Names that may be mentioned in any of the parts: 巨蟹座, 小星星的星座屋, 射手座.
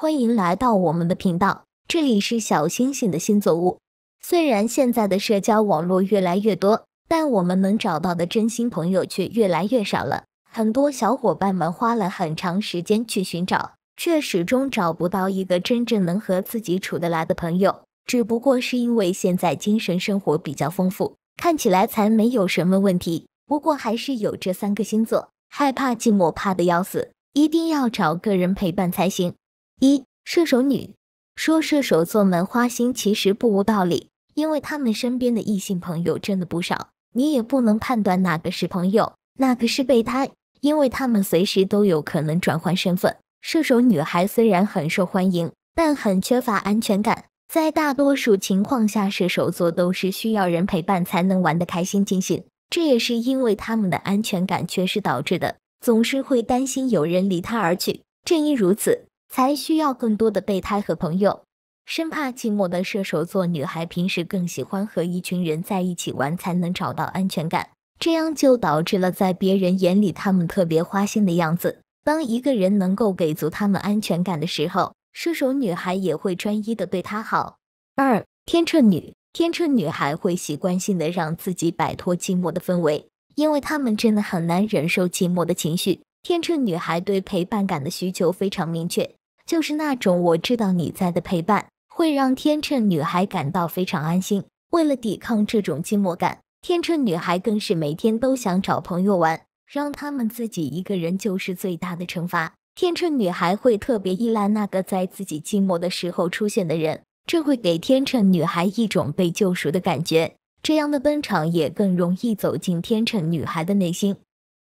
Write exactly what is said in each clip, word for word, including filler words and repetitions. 欢迎来到我们的频道，这里是小星星的星座屋。虽然现在的社交网络越来越多，但我们能找到的真心朋友却越来越少了。很多小伙伴们花了很长时间去寻找，却始终找不到一个真正能和自己处得来的朋友。只不过是因为现在精神生活比较丰富，看起来才没有什么问题。不过还是有这三个星座，害怕寂寞，怕得要死，一定要找个人陪伴才行。一、射手女。说射手座们花心其实不无道理，因为他们身边的异性朋友真的不少，你也不能判断哪个是朋友，哪个是备胎，因为他们随时都有可能转换身份。射手女孩虽然很受欢迎，但很缺乏安全感，在大多数情况下，射手座都是需要人陪伴才能玩得开心尽兴，这也是因为他们的安全感缺失导致的，总是会担心有人离他而去。正因如此，才需要更多的备胎和朋友。生怕寂寞的射手座女孩平时更喜欢和一群人在一起玩才能找到安全感，这样就导致了在别人眼里他们特别花心的样子。当一个人能够给足他们安全感的时候，射手女孩也会专一的对她好。二、天秤女。天秤女孩会习惯性的让自己摆脱寂寞的氛围，因为她们真的很难忍受寂寞的情绪。天秤女孩对陪伴感的需求非常明确，就是那种我知道你在的陪伴，会让天秤女孩感到非常安心。为了抵抗这种寂寞感，天秤女孩更是每天都想找朋友玩，让他们自己一个人就是最大的惩罚。天秤女孩会特别依赖那个在自己寂寞的时候出现的人，这会给天秤女孩一种被救赎的感觉，这样的登场也更容易走进天秤女孩的内心。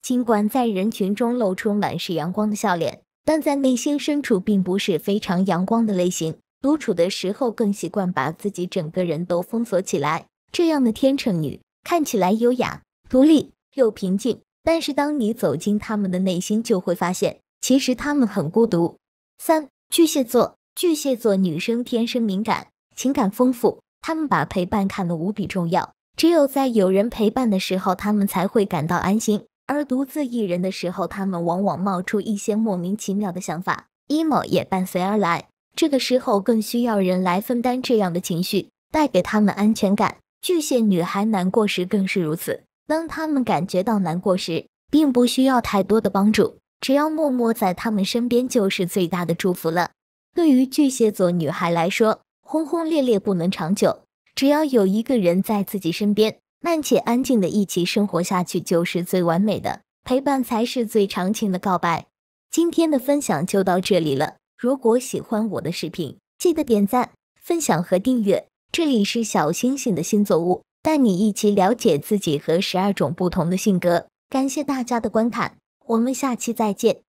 尽管在人群中露出满是阳光的笑脸，但在内心深处并不是非常阳光的类型，独处的时候更习惯把自己整个人都封锁起来。这样的天秤女看起来优雅、独立又平静，但是当你走进她们的内心，就会发现其实她们很孤独。三、巨蟹座。巨蟹座女生天生敏感，情感丰富，她们把陪伴看得无比重要，只有在有人陪伴的时候，她们才会感到安心。而独自一人的时候，他们往往冒出一些莫名其妙的想法， emo 也伴随而来，这个时候更需要人来分担这样的情绪，带给他们安全感。巨蟹女孩难过时更是如此，当他们感觉到难过时，并不需要太多的帮助，只要默默在他们身边就是最大的祝福了。对于巨蟹座女孩来说，轰轰烈烈不能长久，只要有一个人在自己身边，慢且安静的一起生活下去就是最完美的，陪伴才是最长情的告白。今天的分享就到这里了，如果喜欢我的视频，记得点赞、分享和订阅。这里是小星星的星座屋，带你一起了解自己和十二种不同的性格。感谢大家的观看，我们下期再见。